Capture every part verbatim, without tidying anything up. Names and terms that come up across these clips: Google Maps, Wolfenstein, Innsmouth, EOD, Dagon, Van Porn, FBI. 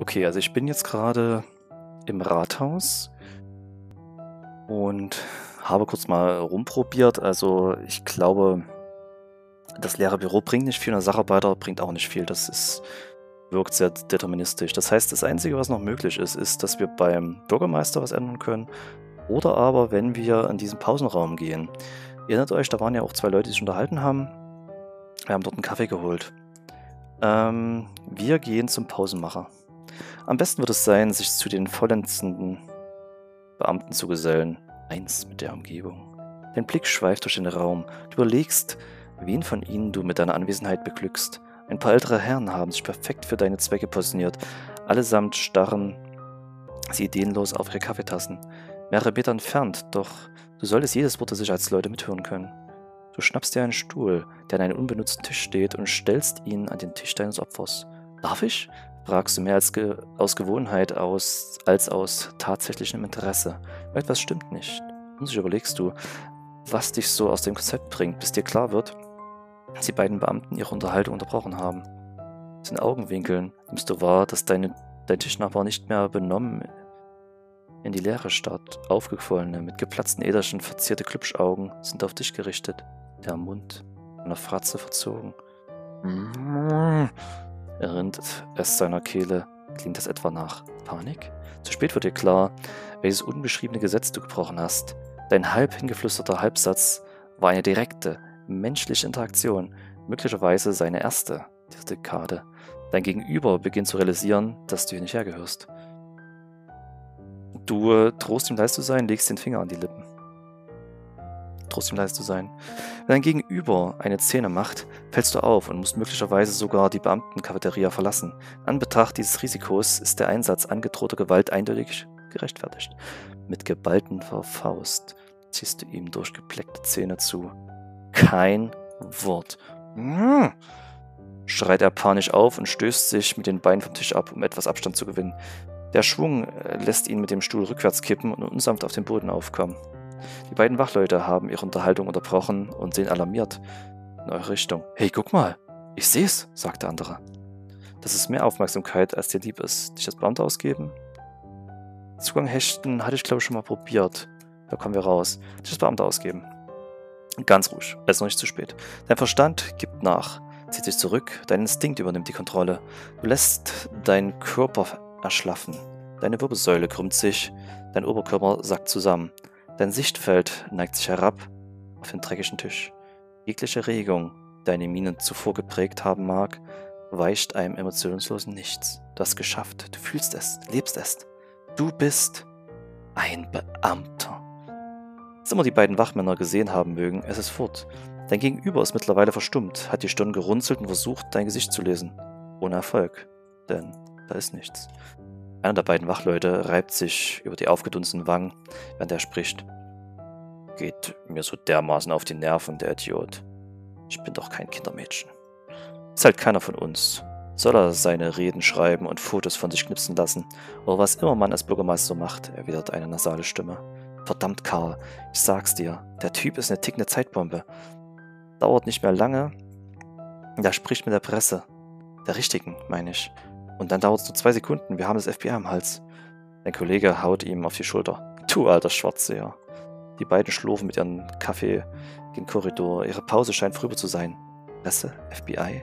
Okay, also ich bin jetzt gerade im Rathaus und habe kurz mal rumprobiert. Also ich glaube, das leere Büro bringt nicht viel und der Sacharbeiter bringt auch nicht viel. Das ist, wirkt sehr deterministisch. Das heißt, das Einzige, was noch möglich ist, ist, dass wir beim Bürgermeister was ändern können. Oder aber, wenn wir in diesen Pausenraum gehen. Ihr erinnert euch, da waren ja auch zwei Leute, die sich unterhalten haben. Wir haben dort einen Kaffee geholt. Ähm, wir gehen zum Pausenmacher. Am besten wird es sein, sich zu den vollendenden Beamten zu gesellen. Eins mit der Umgebung. Dein Blick schweift durch den Raum. Du überlegst, wen von ihnen du mit deiner Anwesenheit beglückst. Ein paar ältere Herren haben sich perfekt für deine Zwecke positioniert. Allesamt starren sie ideenlos auf ihre Kaffeetassen. Mehrere Meter entfernt, doch du solltest jedes Wort, das sich als Leute mithören können. Du schnappst dir einen Stuhl, der an einem unbenutzten Tisch steht, und stellst ihn an den Tisch deines Opfers. Darf ich? Fragst du mehr als ge aus Gewohnheit aus, als aus tatsächlichem Interesse. Etwas stimmt nicht. Unsicher überlegst du, was dich so aus dem Konzept bringt, bis dir klar wird, dass die beiden Beamten ihre Unterhaltung unterbrochen haben. Aus den Augenwinkeln nimmst du wahr, dass deine, dein Tischnachbar nicht mehr benommen in die Leere starrt. Aufgequollene, mit geplatzten Äderchen verzierte Klüpschaugen sind auf dich gerichtet. Der Mund einer Fratze verzogen. Mmh. Rinnt es seiner Kehle, klingt es etwa nach Panik? Zu spät wird dir klar, welches unbeschriebene Gesetz du gebrochen hast. Dein halb hingeflüsterter Halbsatz war eine direkte, menschliche Interaktion, möglicherweise seine erste dieser Dekade. Dein Gegenüber beginnt zu realisieren, dass du hier nicht hergehörst. Du äh, trost ihm leid zu sein, legst den Finger an die Lippen. Trost ihm leid zu sein. Wenn dein Gegenüber eine Szene macht, fällst du auf und musst möglicherweise sogar die Beamtencafeteria verlassen. In Anbetracht dieses Risikos ist der Einsatz angedrohter Gewalt eindeutig gerechtfertigt. Mit geballter Faust ziehst du ihm durchgepleckte Zähne zu. Kein Wort. Mmh. Schreit er panisch auf und stößt sich mit den Beinen vom Tisch ab, um etwas Abstand zu gewinnen. Der Schwung lässt ihn mit dem Stuhl rückwärts kippen und unsanft auf den Boden aufkommen. Die beiden Wachleute haben ihre Unterhaltung unterbrochen und sehen alarmiert in eure Richtung. Hey, guck mal! Ich seh's, sagt der andere. Das ist mehr Aufmerksamkeit, als dir lieb ist. Dich als Beamter ausgeben? Zugang hechten hatte ich, glaube ich, schon mal probiert. Da kommen wir raus. Dich als Beamter ausgeben. Ganz ruhig, es ist noch nicht zu spät. Dein Verstand gibt nach, zieht sich zurück, dein Instinkt übernimmt die Kontrolle. Du lässt deinen Körper erschlaffen. Deine Wirbelsäule krümmt sich, dein Oberkörper sackt zusammen. Dein Sichtfeld neigt sich herab auf den dreckigen Tisch. Jegliche Regung, die deine Miene zuvor geprägt haben mag, weicht einem emotionslosen Nichts. Du hast es geschafft, du fühlst es, lebst es. Du bist ein Beamter. Was immer die beiden Wachmänner gesehen haben mögen, es ist fort. Dein Gegenüber ist mittlerweile verstummt, hat die Stirn gerunzelt und versucht, dein Gesicht zu lesen. Ohne Erfolg, denn da ist nichts. Einer der beiden Wachleute reibt sich über die aufgedunsten Wangen, während er spricht. Geht mir so dermaßen auf die Nerven, der Idiot. Ich bin doch kein Kindermädchen. Ist halt keiner von uns. Soll er seine Reden schreiben und Fotos von sich knipsen lassen? Oder was immer man als Bürgermeister macht, erwidert eine nasale Stimme. Verdammt, Karl, ich sag's dir, der Typ ist eine tickende Zeitbombe. Dauert nicht mehr lange, der spricht mit der Presse. Der richtigen, meine ich. Und dann dauert es nur zwei Sekunden, wir haben das F B I am Hals. Dein Kollege haut ihm auf die Schulter. Du alter Schwarzseher. Die beiden schlurfen mit ihrem Kaffee den Korridor. Ihre Pause scheint vorüber zu sein. Presse? F B I?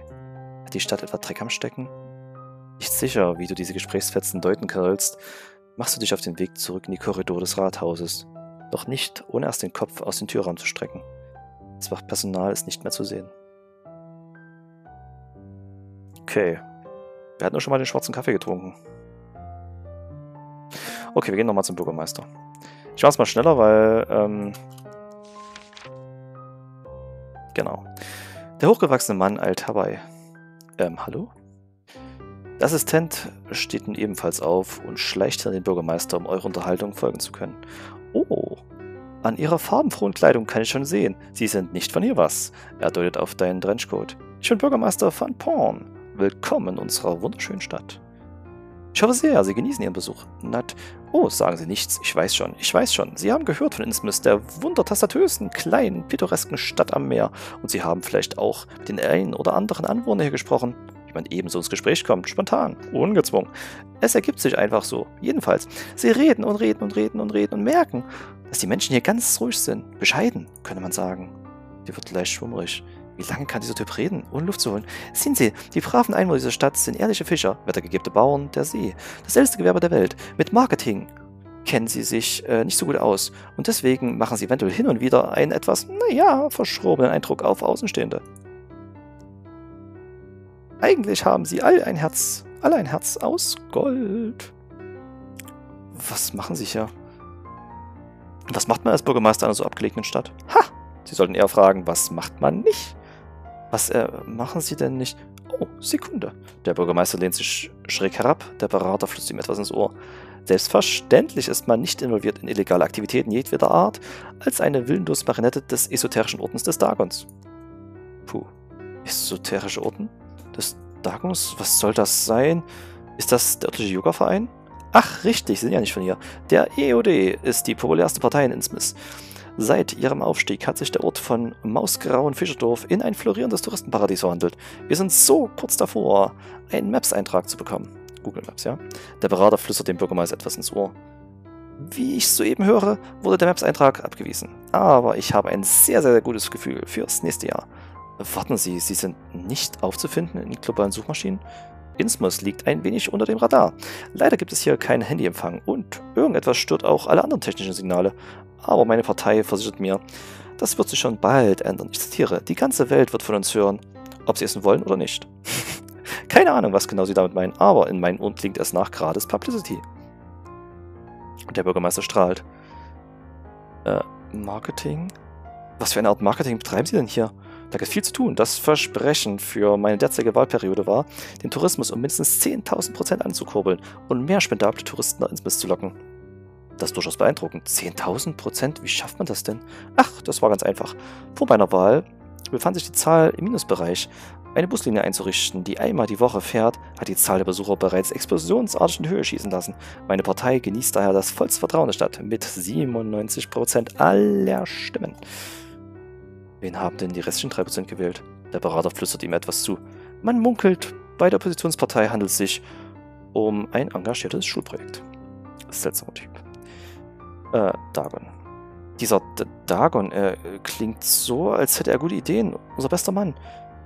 Hat die Stadt etwa Dreck am Stecken? Nicht sicher, wie du diese Gesprächsfetzen deuten kannst, machst du dich auf den Weg zurück in die Korridore des Rathauses. Doch nicht, ohne erst den Kopf aus dem Türraum zu strecken. Das Wachpersonal ist nicht mehr zu sehen. Okay. Wir hatten doch schon mal den schwarzen Kaffee getrunken. Okay, wir gehen nochmal zum Bürgermeister. Ich mach's mal schneller, weil... Ähm genau. Der hochgewachsene Mann eilt herbei. Ähm, hallo? Der Assistent steht nun ebenfalls auf und schleicht hinter den Bürgermeister, um eurer Unterhaltung folgen zu können. Oh, an ihrer farbenfrohen Kleidung kann ich schon sehen. Sie sind nicht von hier was. Er deutet auf deinen Trenchcoat. Ich bin Bürgermeister Van Porn. Willkommen in unserer wunderschönen Stadt. Ich hoffe sehr, Sie genießen Ihren Besuch. Nat oh, sagen Sie nichts. Ich weiß schon, ich weiß schon. Sie haben gehört von Innsmouth, der wundertastatösen, kleinen, pittoresken Stadt am Meer. Und Sie haben vielleicht auch mit den einen oder anderen Anwohner hier gesprochen. Ich man ebenso ins Gespräch kommt, spontan, ungezwungen. Es ergibt sich einfach so, jedenfalls. Sie reden und reden und reden und reden und merken, dass die Menschen hier ganz ruhig sind, bescheiden, könnte man sagen. Die wird leicht schwummrig. Wie lange kann dieser Typ reden, ohne Luft zu holen? Sehen Sie, die braven Einwohner dieser Stadt sind ehrliche Fischer, wettergegebene Bauern der See, das älteste Gewerbe der Welt, mit Marketing kennen sie sich äh, nicht so gut aus und deswegen machen sie eventuell hin und wieder einen etwas, naja, verschrobenen Eindruck auf Außenstehende. Eigentlich haben sie all ein Herz, all ein Herz aus Gold. Was machen sie hier? Was macht man als Bürgermeister einer so abgelegenen Stadt? Ha! Sie sollten eher fragen, was macht man nicht? Was äh, machen sie denn nicht? Oh, Sekunde. Der Bürgermeister lehnt sich schräg herab, der Berater flüstert ihm etwas ins Ohr. Selbstverständlich ist man nicht involviert in illegale Aktivitäten jedweder Art, als eine willenlose Marionette des esoterischen Ordens des Dagons. Puh, esoterische Orden? Des Dagons? Was soll das sein? Ist das der örtliche Yoga-Verein? Ach, richtig, sind ja nicht von hier. Der E O D ist die populärste Partei in Innsmouth. Seit ihrem Aufstieg hat sich der Ort von mausgrauen Fischerdorf in ein florierendes Touristenparadies verwandelt. Wir sind so kurz davor, einen Maps-Eintrag zu bekommen. Google Maps, ja? Der Berater flüstert dem Bürgermeister etwas ins Ohr. Wie ich soeben höre, wurde der Maps-Eintrag abgewiesen. Aber ich habe ein sehr, sehr, sehr gutes Gefühl fürs nächste Jahr. Warten Sie, Sie sind nicht aufzufinden in globalen Suchmaschinen? Innsmouth liegt ein wenig unter dem Radar. Leider gibt es hier keinen Handyempfang und irgendetwas stört auch alle anderen technischen Signale. Aber meine Partei versichert mir, das wird sich schon bald ändern. Ich zitiere, die ganze Welt wird von uns hören, ob sie es wollen oder nicht. Keine Ahnung, was genau sie damit meinen, aber in meinen Ohren klingt es nach gratis Publicity. Und der Bürgermeister strahlt. Äh, Marketing? Was für eine Art Marketing betreiben Sie denn hier? Da gibt es viel zu tun. Das Versprechen für meine derzeitige Wahlperiode war, den Tourismus um mindestens zehntausend Prozent anzukurbeln und mehr spendable Touristen nach Innsmouth zu locken. Das ist durchaus beeindruckend. zehntausend Prozent? Wie schafft man das denn? Ach, das war ganz einfach. Vor meiner Wahl befand sich die Zahl im Minusbereich. Eine Buslinie einzurichten, die einmal die Woche fährt, hat die Zahl der Besucher bereits explosionsartig in Höhe schießen lassen. Meine Partei genießt daher das vollste Vertrauen der Stadt mit siebenundneunzig Prozent aller Stimmen. Wen haben denn die restlichen drei Prozent gewählt? Der Berater flüstert ihm etwas zu. Man munkelt, bei der Oppositionspartei handelt es sich um ein engagiertes Schulprojekt. Seltsamer Typ. Äh, Dagon. Dieser D Dagon äh, klingt so, als hätte er gute Ideen. Unser bester Mann.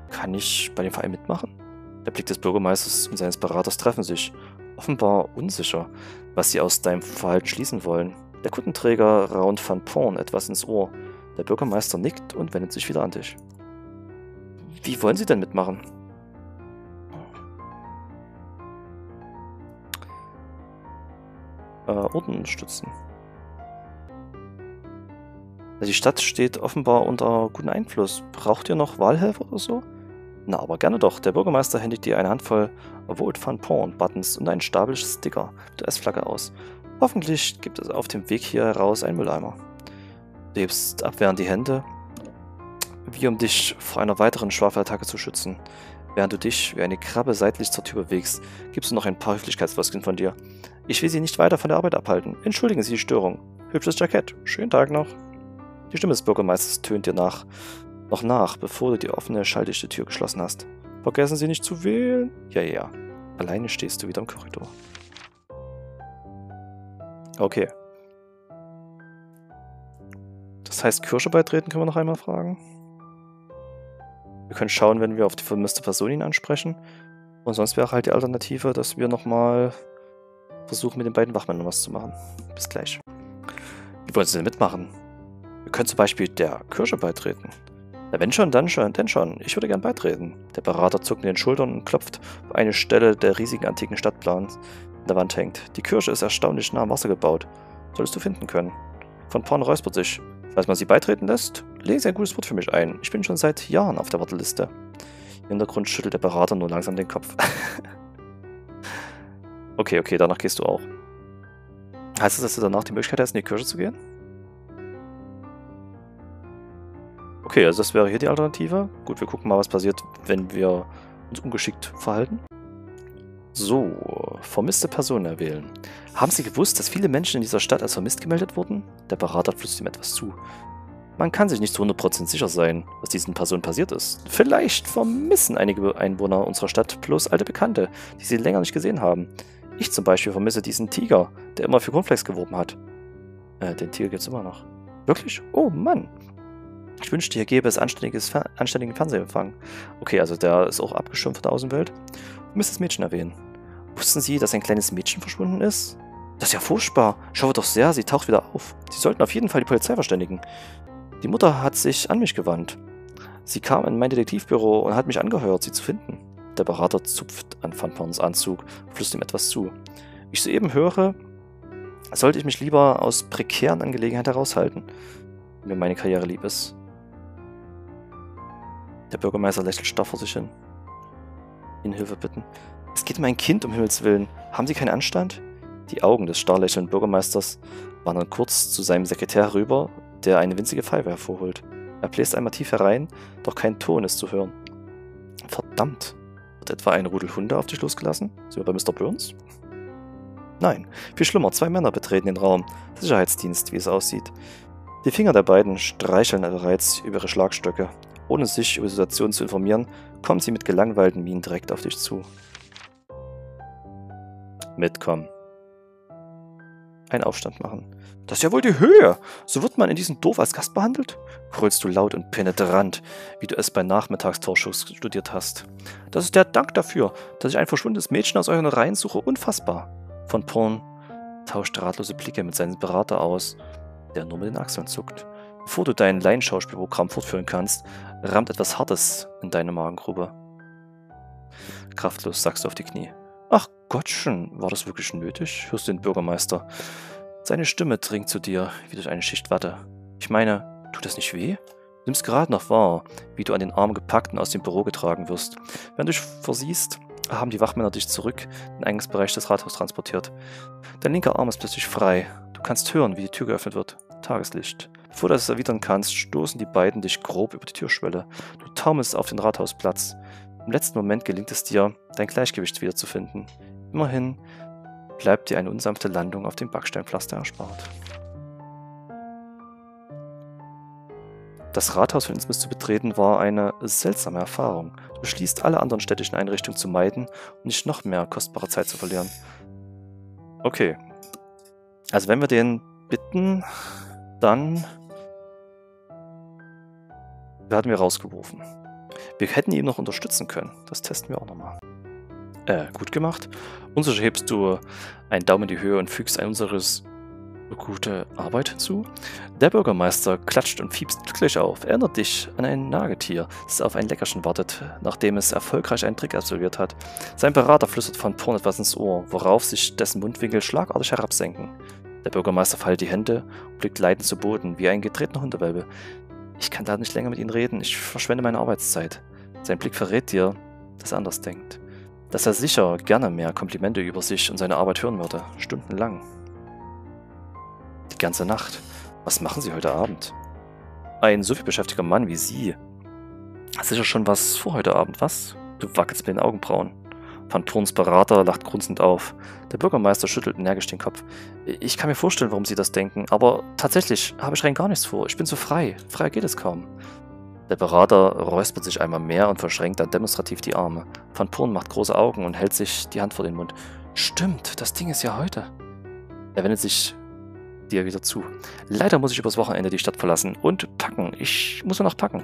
Kann ich bei dem Verein mitmachen? Der Blick des Bürgermeisters und seines Beraters treffen sich. Offenbar unsicher, was sie aus deinem Verhalten schließen wollen. Der Kuttenträger raunt Van Porn etwas ins Ohr. Der Bürgermeister nickt und wendet sich wieder an dich. Wie wollen Sie denn mitmachen? Äh, Orden stützen. Die Stadt steht offenbar unter gutem Einfluss. Braucht ihr noch Wahlhelfer oder so? Na, aber gerne doch. Der Bürgermeister händigt dir eine Handvoll Vote Van Porn-Buttons und einen Stapel Sticker mit der S-Flagge aus. Hoffentlich gibt es auf dem Weg hier heraus einen Mülleimer. Du hebst abwehrend die Hände, wie um dich vor einer weiteren Schwafelattacke zu schützen. Während du dich wie eine Krabbe seitlich zur Tür bewegst, gibst du noch ein paar Höflichkeitsfloskeln von dir. Ich will Sie nicht weiter von der Arbeit abhalten. Entschuldigen Sie die Störung. Hübsches Jackett. Schönen Tag noch. Die Stimme des Bürgermeisters tönt dir nach, noch nach, bevor du die offene, schalldichte Tür geschlossen hast. Vergessen Sie nicht zu wählen. Ja, ja, ja. Alleine stehst du wieder im Korridor. Okay. Das heißt, Kirche beitreten können wir noch einmal fragen. Wir können schauen, wenn wir auf die vermisste Person ihn ansprechen. Und sonst wäre halt die Alternative, dass wir nochmal versuchen, mit den beiden Wachmännern was zu machen. Bis gleich. Wie wollen Sie denn mitmachen? Wir können zum Beispiel der Kirche beitreten. Na wenn schon, dann schon, denn schon. Ich würde gern beitreten. Der Berater zuckt mit den Schultern und klopft auf eine Stelle der riesigen antiken Stadtplans an der Wand hängt. Die Kirche ist erstaunlich nah am Wasser gebaut. Solltest du finden können. Van Porn räuspert sich. Falls man sie beitreten lässt, lege ein gutes Wort für mich ein. Ich bin schon seit Jahren auf der Warteliste. Im Hintergrund schüttelt der Berater nur langsam den Kopf. Okay, okay, danach gehst du auch. Heißt das, dass du danach die Möglichkeit hast, in die Kirche zu gehen? Okay, also das wäre hier die Alternative. Gut, wir gucken mal, was passiert, wenn wir uns ungeschickt verhalten. So, vermisste Personen erwählen. Haben Sie gewusst, dass viele Menschen in dieser Stadt als vermisst gemeldet wurden? Der Berater flüstert ihm etwas zu. Man kann sich nicht zu hundert Prozent sicher sein, was diesen Personen passiert ist. Vielleicht vermissen einige Einwohner unserer Stadt bloß alte Bekannte, die sie länger nicht gesehen haben. Ich zum Beispiel vermisse diesen Tiger, der immer für Cornflakes geworben hat. Äh, den Tiger gibt's immer noch. Wirklich? Oh Mann! Ich wünschte, hier gäbe es anständiges, anständigen Fernsehempfang. Okay, also der ist auch abgeschirmt von der Außenwelt. Ich muss das Mädchen erwähnen. Wussten Sie, dass ein kleines Mädchen verschwunden ist? Das ist ja furchtbar. Ich hoffe doch sehr, sie taucht wieder auf. Sie sollten auf jeden Fall die Polizei verständigen. Die Mutter hat sich an mich gewandt. Sie kam in mein Detektivbüro und hat mich angeheuert, sie zu finden. Der Berater zupft an Van Porns Anzug, flüstert ihm etwas zu. Ich soeben höre, sollte ich mich lieber aus prekären Angelegenheiten heraushalten, wenn mir meine Karriere lieb ist. Der Bürgermeister lächelt starr vor sich hin. Ihnen Hilfe bitten. Es geht um ein Kind, um Himmels Willen. Haben Sie keinen Anstand? Die Augen des starr lächelnden Bürgermeisters wandern kurz zu seinem Sekretär rüber, der eine winzige Pfeife hervorholt. Er bläst einmal tief herein, doch kein Ton ist zu hören. Verdammt! Wird etwa ein Rudel Hunde auf dich losgelassen? Sind wir bei Mister Burns? Nein, viel schlimmer, zwei Männer betreten den Raum. Sicherheitsdienst, wie es aussieht. Die Finger der beiden streicheln bereits über ihre Schlagstöcke. Ohne sich über die Situation zu informieren, kommen sie mit gelangweilten Mienen direkt auf dich zu. Mitkommen. Einen Aufstand machen. Das ist ja wohl die Höhe! So wird man in diesem Dorf als Gast behandelt? Grölst du laut und penetrant, wie du es bei Nachmittagstorschuss studiert hast. Das ist der Dank dafür, dass ich ein verschwundenes Mädchen aus euren Reihen suche. Unfassbar! Van Porn tauscht ratlose Blicke mit seinem Berater aus, der nur mit den Achseln zuckt. Bevor du dein Laienschauspielprogramm fortführen kannst, rammt etwas Hartes in deine Magengrube. Kraftlos sackst du auf die Knie. Ach Gottchen, war das wirklich nötig? Hörst du den Bürgermeister. Seine Stimme dringt zu dir, wie durch eine Schicht Watte. Ich meine, tut das nicht weh? Du nimmst gerade noch wahr, wie du an den Arm gepackt und aus dem Büro getragen wirst. Wenn du dich versiehst, haben die Wachmänner dich zurück in den Eingangsbereich des Rathauses transportiert. Dein linker Arm ist plötzlich frei. Du kannst hören, wie die Tür geöffnet wird. Tageslicht. Bevor du es erwidern kannst, stoßen die beiden dich grob über die Türschwelle. Du taumelst auf den Rathausplatz. Im letzten Moment gelingt es dir, dein Gleichgewicht wiederzufinden. Immerhin bleibt dir eine unsanfte Landung auf dem Backsteinpflaster erspart. Das Rathaus von Innsmouth zu betreten war eine seltsame Erfahrung. Du beschließt, alle anderen städtischen Einrichtungen zu meiden, um nicht noch mehr kostbare Zeit zu verlieren. Okay. Also wenn wir den bitten, dann werden wir rausgeworfen. Wir hätten ihn noch unterstützen können. Das testen wir auch nochmal. Äh, gut gemacht. Unsicher hebst du einen Daumen in die Höhe und fügst ein unseres gute Arbeit hinzu. Der Bürgermeister klatscht und fiebst glücklich auf. Erinnert dich an ein Nagetier, das auf ein Leckerchen wartet, nachdem es erfolgreich einen Trick absolviert hat. Sein Berater flüstert Van Porn etwas ins Ohr, worauf sich dessen Mundwinkel schlagartig herabsenken. Der Bürgermeister faltet die Hände und blickt leidend zu Boden, wie ein getretener Hundewelpe. Ich kann da nicht länger mit Ihnen reden, ich verschwende meine Arbeitszeit. Sein Blick verrät dir, dass er anders denkt. Dass er sicher gerne mehr Komplimente über sich und seine Arbeit hören würde, stundenlang. Die ganze Nacht. Was machen Sie heute Abend? Ein so viel beschäftigter Mann wie Sie. Sicher schon was vor heute Abend, was? Du wackelst mit den Augenbrauen. Van Porns Berater lacht grunzend auf. Der Bürgermeister schüttelt energisch den Kopf. Ich kann mir vorstellen, warum Sie das denken, aber tatsächlich habe ich rein gar nichts vor. Ich bin so frei. Frei geht es kaum. Der Berater räuspert sich einmal mehr und verschränkt dann demonstrativ die Arme. Van Porn macht große Augen und hält sich die Hand vor den Mund. Stimmt, das Ding ist ja heute. Er wendet sich dir wieder zu. Leider muss ich übers Wochenende die Stadt verlassen und packen. Ich muss nur noch packen.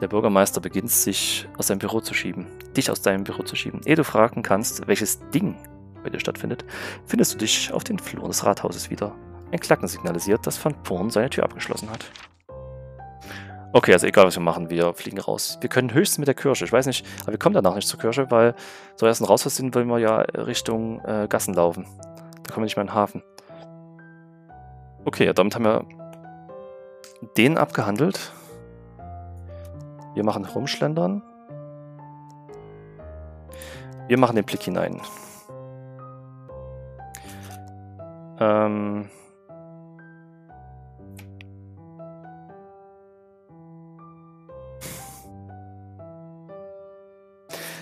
Der Bürgermeister beginnt, sich aus seinem Büro zu schieben. Dich aus deinem Büro zu schieben. Ehe du fragen kannst, welches Ding bei dir stattfindet, findest du dich auf den Fluren des Rathauses wieder. Ein Klacken signalisiert, dass Van Porn seine Tür abgeschlossen hat. Okay, also egal was wir machen, wir fliegen raus. Wir können höchstens mit der Kirche, ich weiß nicht, aber wir kommen danach nicht zur Kirche, weil so erst ein Raushaus sind, wollen wir ja Richtung äh, Gassen laufen. Da kommen wir nicht mehr in den Hafen. Okay, ja, damit haben wir den abgehandelt. Wir machen Rumschlendern. Wir machen den Blick hinein. Ähm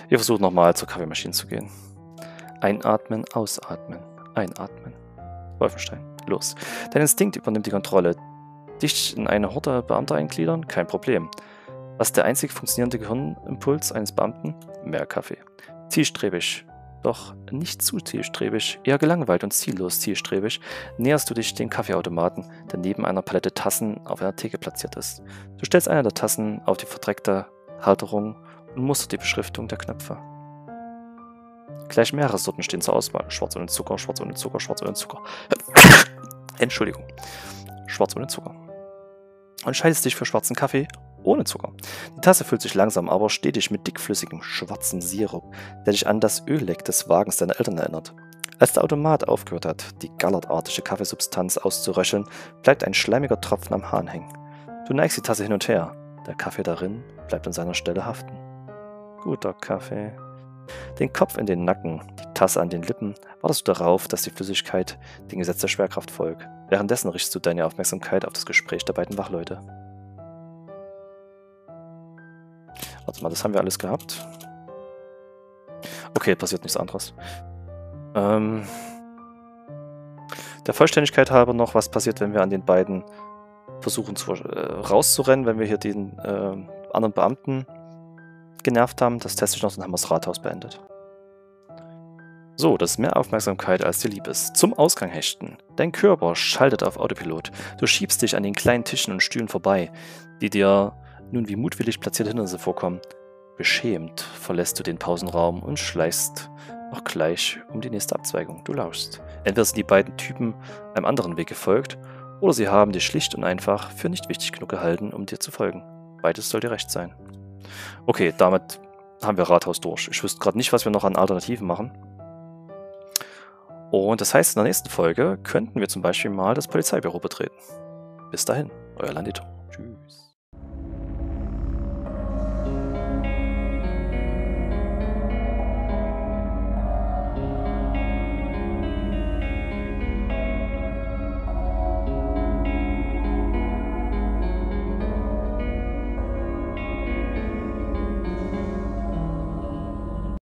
Wir versuchen nochmal zur Kaffeemaschine zu gehen. Einatmen, ausatmen, einatmen. Wolfenstein, los. Dein Instinkt übernimmt die Kontrolle. Dich in eine Horde Beamter eingliedern? Kein Problem. Was der einzig funktionierende Gehirnimpuls eines Beamten? Mehr Kaffee. Zielstrebig. Doch nicht zu zielstrebig, eher gelangweilt und ziellos zielstrebig, näherst du dich dem Kaffeeautomaten, der neben einer Palette Tassen auf einer Theke platziert ist. Du stellst eine der Tassen auf die verdreckte Halterung und musterst die Beschriftung der Knöpfe. Gleich mehrere Sorten stehen zur Auswahl. Schwarz ohne Zucker, schwarz ohne Zucker, schwarz ohne Zucker. Entschuldigung. Schwarz ohne Zucker. Und entscheidest dich für schwarzen Kaffee ohne Zucker. Die Tasse füllt sich langsam, aber stetig mit dickflüssigem, schwarzem Sirup, der dich an das Ölleck des Wagens deiner Eltern erinnert. Als der Automat aufgehört hat, die gallertartige Kaffeesubstanz auszuröcheln, bleibt ein schleimiger Tropfen am Hahn hängen. Du neigst die Tasse hin und her. Der Kaffee darin bleibt an seiner Stelle haften. Guter Kaffee. Den Kopf in den Nacken, die Tasse an den Lippen, wartest du darauf, dass die Flüssigkeit dem Gesetz der Schwerkraft folgt. Währenddessen richtest du deine Aufmerksamkeit auf das Gespräch der beiden Wachleute. Warte mal, das haben wir alles gehabt. Okay, passiert nichts anderes. Ähm, der Vollständigkeit halber noch, was passiert, wenn wir an den beiden versuchen zu, äh, rauszurennen, wenn wir hier den äh, anderen Beamten genervt haben. Das teste ich noch, dann haben wir das Rathaus beendet. So, das ist mehr Aufmerksamkeit, als dir lieb ist. Zum Ausgang hechten. Dein Körper schaltet auf Autopilot. Du schiebst dich an den kleinen Tischen und Stühlen vorbei, die dir nun wie mutwillig platzierte Hindernisse vorkommen. Beschämt verlässt du den Pausenraum und schleichst noch gleich um die nächste Abzweigung. Du lauschst. Entweder sind die beiden Typen einem anderen Weg gefolgt, oder sie haben dich schlicht und einfach für nicht wichtig genug gehalten, um dir zu folgen. Beides soll dir recht sein. Okay, damit haben wir Rathaus durch. Ich wüsste gerade nicht, was wir noch an Alternativen machen. Und das heißt, in der nächsten Folge könnten wir zum Beispiel mal das Polizeibüro betreten. Bis dahin, euer Landito. Tschüss.